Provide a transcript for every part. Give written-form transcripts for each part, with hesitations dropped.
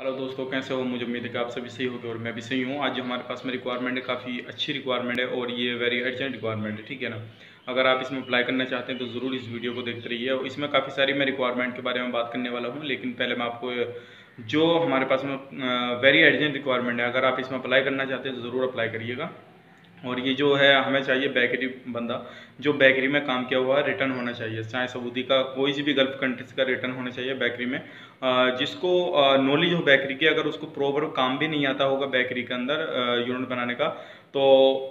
Hello दोस्तों, कैसे हो? मुझे उम्मीद है कि आप सभी सही होंगे और मैं भी सही हूँ। आज हमारे पास में रिक्वायरमेंट है, काफ़ी अच्छी रिक्वायरमेंट है और ये वेरी अर्जेंट रिक्वायरमेंट है, ठीक है ना। अगर आप इसमें अप्लाई करना चाहते हैं तो ज़रूर इस वीडियो को देखते रहिए। और इसमें काफ़ी सारी मैं रिक्वायरमेंट के बारे में बात करने वाला हूँ, लेकिन पहले मैं आपको जो हमारे पास में वेरी अर्जेंट रिक्वायरमेंट है, अगर आप इसमें अप्लाई करना चाहते हैं तो ज़रूर अप्लाई करिएगा। और ये जो है हमें चाहिए बेकरी बंदा, जो बेकरी में काम किया हुआ है, रिटर्न होना चाहिए, चाहे सऊदी का कोई भी गल्फ़ कंट्रीज का रिटर्न होना चाहिए बेकरी में। जिसको नॉलेज हो बेकरी की, अगर उसको प्रॉपर काम भी नहीं आता होगा बेकरी के अंदर यूनिट बनाने का, तो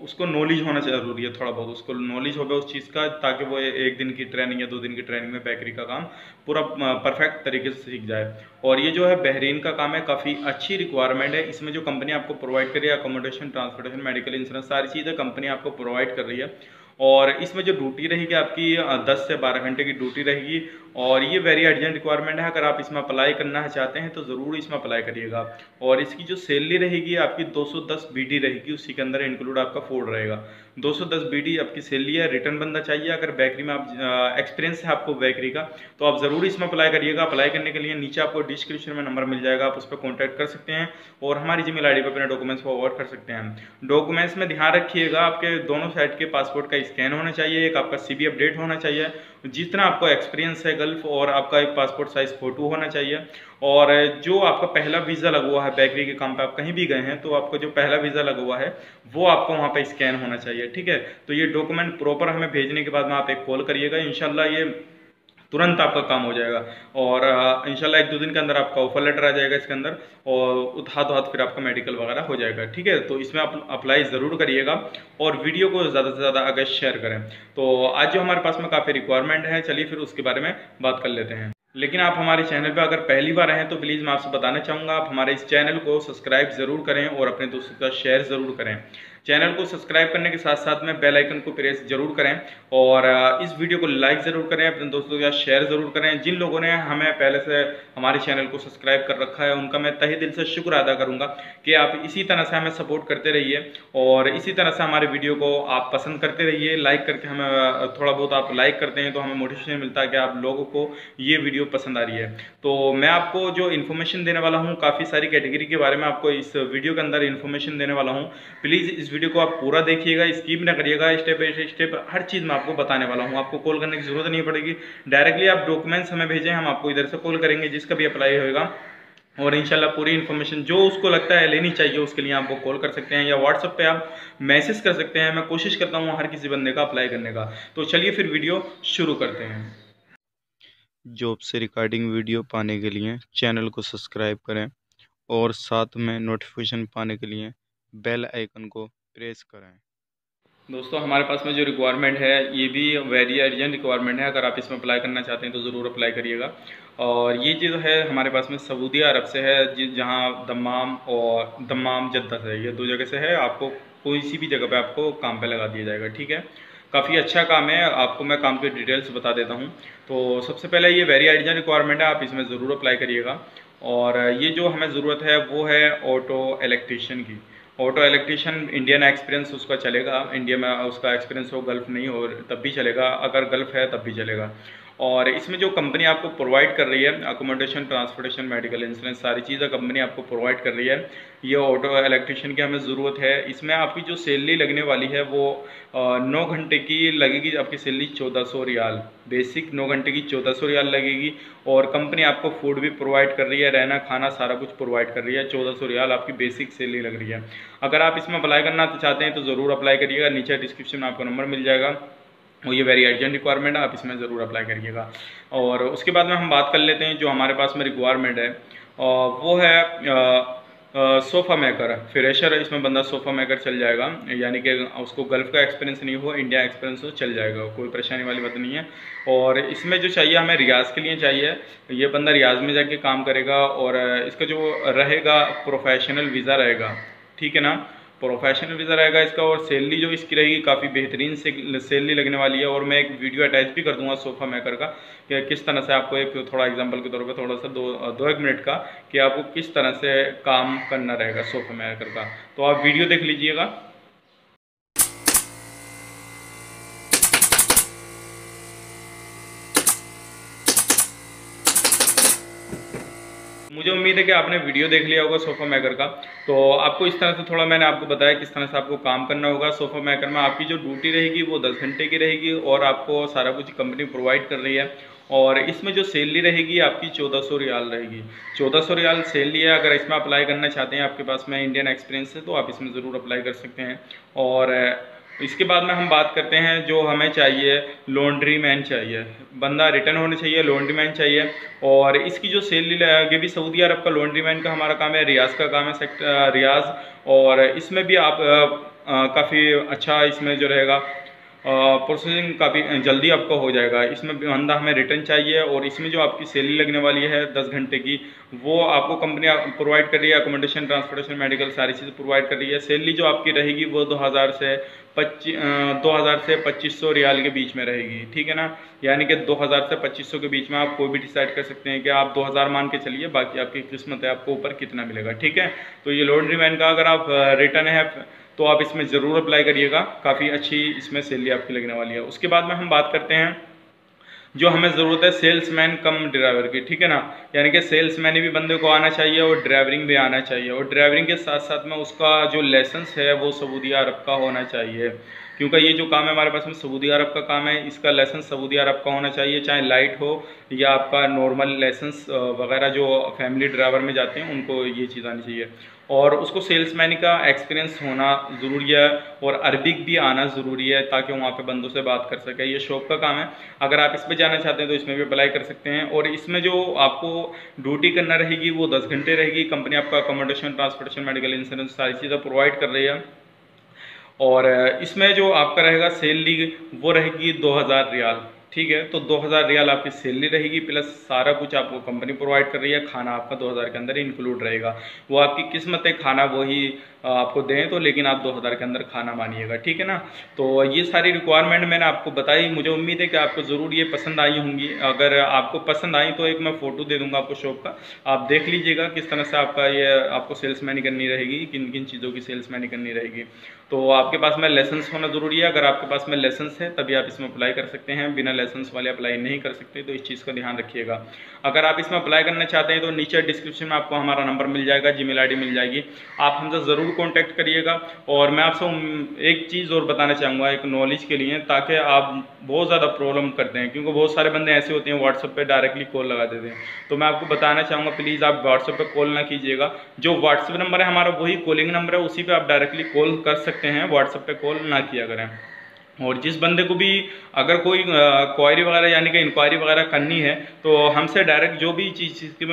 उसको नॉलेज होना ज़रूरी है, थोड़ा बहुत उसको नॉलेज हो उस चीज़ का, ताकि वो एक दिन की ट्रेनिंग या 2 दिन की ट्रेनिंग में बेकरी का काम पूरा परफेक्ट तरीके से सीख जाए। और ये जो है बहरीन का काम है, काफ़ी अच्छी रिक्वायरमेंट है। इसमें जो कंपनी आपको प्रोवाइड कर रही है अकोमोडेशन, ट्रांसपोर्टेशन, मेडिकल इंश्योरेंस, सारी चीज़ें कंपनी आपको प्रोवाइड कर रही है। और इसमें जो ड्यूटी रहेगी आपकी 10 से 12 घंटे की ड्यूटी रहेगी। और ये वेरी अर्जेंट रिक्वायरमेंट है, अगर आप इसमें अप्लाई करना चाहते हैं तो ज़रूर इसमें अप्लाई करिएगा। और इसकी जो सैलरी रहेगी आपकी 210 BD रहेगी, उसी के अंदर इंक्लूड आपका फूड रहेगा। 210 BD आपकी सैलरी है। रिटर्न बंदा चाहिए, अगर बेकरी में आप एक्सपीरियंस है आपको बेकरी का, तो आप ज़रूर इसमें अप्लाई करिएगा। अप्लाई करने के लिए नीचे आपको डिस्क्रिप्शन में नंबर मिल जाएगा, आप उस पर कॉन्टैक्ट कर सकते हैं और हमारी जीमेल ID पर अपने डॉक्यूमेंट्स को फॉरवर्ड कर सकते हैं। डॉक्यूमेंट्स में ध्यान रखिएगा, आपके दोनों साइड के पासपोर्ट का स्कैन होना चाहिए, एक आपका CV अपडेट होना चाहिए, जितना आपको एक्सपीरियंस है गल्फ, और आपका एक पासपोर्ट साइज फोटो होना चाहिए। और जो आपका पहला वीज़ा लगा हुआ है बेकरी के काम पे, आप कहीं भी गए हैं तो आपको जो पहला वीज़ा लगा हुआ है वो आपको वहाँ पे स्कैन होना चाहिए, ठीक है। तो ये डॉक्यूमेंट प्रॉपर हमें भेजने के बाद में आप एक कॉल करिएगा, इंशाल्लाह ये तुरंत आपका काम हो जाएगा। और इंशाल्लाह 1-2 दिन के अंदर आपका ऑफर लेटर आ जाएगा इसके अंदर, और हाथ फिर आपका मेडिकल वगैरह हो जाएगा, ठीक है। तो इसमें आप अप्लाई ज़रूर करिएगा और वीडियो को ज़्यादा से ज़्यादा आगे शेयर करें। तो आज जो हमारे पास में काफ़ी रिक्वायरमेंट है, चलिए फिर उसके बारे में बात कर लेते हैं। लेकिन आप हमारे चैनल पर अगर पहली बार हैं तो प्लीज़ मैं आपसे बताना चाहूँगा, आप हमारे इस चैनल को सब्सक्राइब ज़रूर करें और अपने दोस्तों का शेयर ज़रूर करें। चैनल को सब्सक्राइब करने के साथ साथ में बेल आइकन को प्रेस ज़रूर करें और इस वीडियो को लाइक ज़रूर करें, अपने दोस्तों के साथ शेयर ज़रूर करें। जिन लोगों ने हमें पहले से हमारे चैनल को सब्सक्राइब कर रखा है, उनका मैं तहे दिल से शुक्र अदा करूँगा कि आप इसी तरह से हमें सपोर्ट करते रहिए और इसी तरह से हमारे वीडियो को आप पसंद करते रहिए। लाइक करके हमें थोड़ा बहुत आप लाइक करते हैं तो हमें मोटिवेशन मिलता है कि आप लोगों को ये वीडियो पसंद आ रही है। तो मैं आपको जो इन्फॉर्मेशन देने वाला हूँ, काफ़ी सारी कैटेगरी के बारे में आपको इस वीडियो के अंदर इन्फॉर्मेशन देने वाला हूँ। प्लीज़ इस वीडियो को आप पूरा देखिएगा, स्किप ना करिएगा। स्टेप बाई स्टेप हर चीज़ मैं आपको बताने वाला हूँ, आपको कॉल करने की जरूरत नहीं पड़ेगी। डायरेक्टली आप डॉक्यूमेंट्स हमें भेजें, हम आपको इधर से कॉल करेंगे जिसका भी अप्लाई होगा, और इंशाल्लाह पूरी इन्फॉर्मेशन जो उसको लगता है लेनी चाहिए उसके लिए आप वो कॉल कर सकते हैं या व्हाट्सएप पे आप मैसेज कर सकते हैं। मैं कोशिश करता हूँ हर किसी बंदे का अप्लाई करने का। तो चलिए फिर वीडियो शुरू करते हैं। जॉब से रिगार्डिंग वीडियो पाने के लिए चैनल को सब्सक्राइब करें और साथ में नोटिफिकेशन पाने के लिए बेल आइकन को प्रेस करें। दोस्तों हमारे पास में जो रिक्वायरमेंट है ये भी वेरी अर्जेंट रिक्वायरमेंट है, अगर आप इसमें अप्लाई करना चाहते हैं तो ज़रूर अप्लाई करिएगा। और ये जो है हमारे पास में सऊदी अरब से है, जहाँ दम्माम और दम्माम जद्दा से, ये 2 जगह से है। आपको कोई सी भी जगह पे आपको काम पे लगा दिया जाएगा, ठीक है। काफ़ी अच्छा काम है, आपको मैं काम की डिटेल्स बता देता हूँ। तो सबसे पहले ये वेरी अर्जेंट रिक्वायरमेंट है, आप इसमें ज़रूर अप्लाई करिएगा। और ये जो हमें ज़रूरत है वो है ऑटो इलेक्ट्रीशियन की। ऑटो इलेक्ट्रीशियन इंडियन एक्सपीरियंस उसका चलेगा, इंडिया में उसका एक्सपीरियंस हो, गल्फ नहीं हो तब भी चलेगा, अगर गल्फ है तब भी चलेगा। और इसमें जो कंपनी आपको प्रोवाइड कर रही है अकोमोडेशन, ट्रांसपोर्टेशन, मेडिकल इंश्योरेंस, सारी चीज़ें कंपनी आपको प्रोवाइड कर रही है। ये ऑटो इलेक्ट्रीशियन की हमें ज़रूरत है। इसमें आपकी जो सैलरी लगने वाली है वो 9 घंटे की लगेगी, आपकी सैलरी 1400 रियाल, बेसिक 9 घंटे की 1400 रियाल लगेगी। और कंपनी आपको फूड भी प्रोवाइड कर रही है, रहना खाना सारा कुछ प्रोवाइड कर रही है। 1400 रियाल आपकी बेसिक सैलरी लग रही है। अगर आप इसमें अप्लाई करना चाहते हैं तो ज़रूर अप्लाई करिएगा, नीचे डिस्क्रिप्शन में आपको नंबर मिल जाएगा। और ये वेरी अर्जेंट रिक्वायरमेंट है, आप इसमें ज़रूर अप्लाई करिएगा। और उसके बाद में हम बात कर लेते हैं जो हमारे पास में रिक्वायरमेंट है, वो है सोफ़ा मेकर फ्रेशर। इसमें बंदा सोफ़ा मेकर चल जाएगा, यानी कि उसको गल्फ़ का एक्सपीरियंस नहीं हो, इंडिया एक्सपीरियंस हो, चल जाएगा, कोई परेशानी वाली बात नहीं है। और इसमें जो चाहिए हमें रियाज़ के लिए चाहिए, ये बंदा रियाज़ में जाके काम करेगा। और इसका जो रहेगा प्रोफेशनल वीज़ा रहेगा, ठीक है ना, प्रोफेशनल वीज़ा रहेगा इसका। और सैलरी जो इसकी रहेगी काफ़ी बेहतरीन सैलरी लगने वाली है। और मैं एक वीडियो अटैच भी कर दूंगा सोफ़ा मेकर का, कि किस तरह से आपको एक थोड़ा एग्जांपल के तौर पे थोड़ा सा 2-1 मिनट का, कि आपको किस तरह से काम करना रहेगा सोफ़ा मेकर का, तो आप वीडियो देख लीजिएगा। मुझे उम्मीद है कि आपने वीडियो देख लिया होगा सोफ़ा मेकर का। तो आपको इस तरह से थोड़ा मैंने आपको बताया किस तरह से आपको काम करना होगा। सोफ़ा मेकर में आपकी जो ड्यूटी रहेगी वो 10 घंटे की रहेगी और आपको सारा कुछ कंपनी प्रोवाइड कर रही है। और इसमें जो सैलरी रहेगी आपकी 1400 रियाल रहेगी। 1400 रियाल सैलरी है। अगर इसमें अप्लाई करना चाहते हैं, आपके पास में इंडियन एक्सपीरियंस है तो आप इसमें ज़रूर अप्लाई कर सकते हैं। और इसके बाद में हम बात करते हैं जो हमें चाहिए, लॉन्ड्री मैन चाहिए, बंदा रिटर्न होना चाहिए, लॉन्ड्री मैन चाहिए। और इसकी जो सैलरी लगेगी भी, सऊदी अरब का लॉन्ड्री मैन का हमारा काम है, रियाज का काम है, सेक्टर रियाज। और इसमें भी आप काफ़ी अच्छा इसमें जो रहेगा प्रोसेसिंग काफ़ी जल्दी आपका हो जाएगा। इसमें बंदा हमें रिटर्न चाहिए। और इसमें जो आपकी सैलरी लगने वाली है 10 घंटे की, वो आपको कंपनी प्रोवाइड कर रही है, अकोमोडेशन, ट्रांसपोर्टेशन, मेडिकल, सारी चीज़ें प्रोवाइड कर रही है। सैलरी जो आपकी रहेगी वो 2000 से 2500 रियाल के बीच में रहेगी, ठीक है ना। यानी कि 2000 से 2500 के बीच में आप कोई भी डिसाइड कर सकते हैं कि आप 2000 मान के चलिए, बाकी आपकी किस्मत है आपको ऊपर कितना मिलेगा, ठीक है। तो ये लॉन्ड्री मैन का अगर आप रिटर्न है तो आप इसमें ज़रूर अप्लाई करिएगा, काफ़ी अच्छी इसमें सैलरी आपकी लगने वाली है। उसके बाद में हम बात करते हैं जो हमें ज़रूरत है सेल्समैन कम ड्राइवर की, ठीक है ना। यानी कि सेल्समैन भी बंदे को आना चाहिए और ड्राइवरिंग भी आना चाहिए। और ड्राइवरिंग के साथ साथ में उसका जो लाइसेंस है वो सऊदी अरब का होना चाहिए, क्योंकि ये जो काम है हमारे पास में सऊदी अरब का काम है। इसका लाइसेंस सऊदी अरब का होना चाहिए, चाहे लाइट हो या आपका नॉर्मल लाइसेंस वगैरह जो फैमिली ड्राइवर में जाते हैं उनको ये चीज़ आनी चाहिए। और उसको सेल्समैन का एक्सपीरियंस होना ज़रूरी है और अरबिक भी आना ज़रूरी है ताकि वहाँ पे बंदों से बात कर सके। ये शॉप का काम है। अगर आप इस पे जाना चाहते हैं तो इसमें भी अप्लाई कर सकते हैं। और इसमें जो आपको ड्यूटी करना रहेगी वो 10 घंटे रहेगी। कंपनी आपका अकोमोडेशन, ट्रांसपोर्टेशन, मेडिकल, इंश्योरेंस सारी चीज़ें प्रोवाइड कर रही है। और इसमें जो आपका रहेगा सैलरी वो रहेगी 2000 रियाल, ठीक है। तो 2000 रियाल आपकी सैलरी रहेगी, प्लस सारा कुछ आपको कंपनी प्रोवाइड कर रही है। खाना आपका 2000 के अंदर इंक्लूड रहेगा, वो आपकी किस्मत है, खाना वही आपको दें तो, लेकिन आप 2000 के अंदर खाना मानिएगा, ठीक है ना। तो ये सारी रिक्वायरमेंट मैंने आपको बताई। मुझे उम्मीद है कि आपको ज़रूर ये पसंद आई होंगी। अगर आपको पसंद आई तो एक मैं फ़ोटो दे दूँगा आपको शॉप का, आप देख लीजिएगा किस तरह से आपका ये आपको सेल्समैन करनी रहेगी, किन किन चीज़ों की सेल्समैन करनी रहेगी। तो आपके पास में लाइसेंस होना ज़रूरी है। अगर आपके पास में लाइसेंस है तभी आप इसमें अप्लाई कर सकते हैं, बिना लाइसेंस वाले अप्लाई नहीं कर सकते, तो इस चीज़ का ध्यान रखिएगा। अगर आप इसमें अप्लाई करना चाहते हैं तो नीचे डिस्क्रिप्शन में आपको हमारा नंबर मिल जाएगा, जीमेल आईडी मिल जाएगी, आप हमसे ज़रूर कॉन्टैक्ट करिएगा। और मैं आपसे एक चीज़ और बताना चाहूँगा, एक नॉलेज के लिए, ताकि आप बहुत ज़्यादा प्रॉब्लम करते हैं, क्योंकि बहुत सारे बंदे ऐसे होते हैं व्हाट्सअप पर डायरेक्टली कॉल लगा देते हैं। तो मैं आपको बताना चाहूँगा, प्लीज़ आप व्हाट्सअप पर कॉल ना कीजिएगा। जो व्हाट्सअप नंबर है हमारा वही कॉलिंग नंबर है, उसी पर आप डायरेक्टली कॉल कर सकते हैं, व्हाट्सअप पर कॉल ना किया करें। और जिस बंदे को भी अगर कोई क्वायरी वगैरह यानी कि इंक्वायरी वगैरह करनी है तो हमसे डायरेक्ट जो भी चीज़ के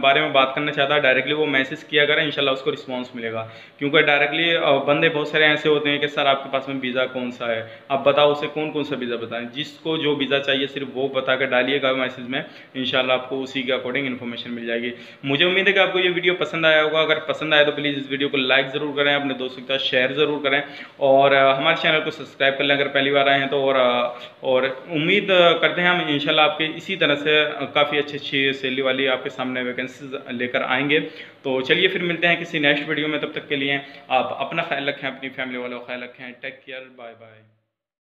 बारे में बात करना चाहता है डायरेक्टली वो मैसेज किया करें, इंशाल्लाह उसको रिस्पांस मिलेगा। क्योंकि डायरेक्टली बंदे बहुत सारे ऐसे होते हैं कि सर आपके पास में वीज़ा कौन सा है, आप बताओ उसे कौन कौन सा वीज़ा बताएं। जिसको जो वीज़ा चाहिए सिर्फ वो बता कर डालिएगा मैसेज में, इंशाल्लाह आपको उसी के अकॉर्डिंग इन्फॉर्मेशन मिल जाएगी। मुझे उम्मीद है कि आपको ये वीडियो पसंद आया होगा। अगर पसंद आया तो प्लीज़ इस वीडियो को लाइक ज़रूर करें, अपने दोस्तों के साथ शेयर ज़रूर करें और हमारे चैनल को सब्सक्राइब कर लें अगर पहली बार आए हैं तो। और उम्मीद करते हैं हम इंशाल्लाह आपके इसी तरह से काफ़ी अच्छी अच्छी सैलरी वाली आपके सामने वैकेंसीज लेकर आएंगे। तो चलिए फिर मिलते हैं किसी नेक्स्ट वीडियो में, तब तक के लिए आप अपना ख्याल रखें, अपनी फैमिली वालों का ख्याल रखें। Take care, bye bye.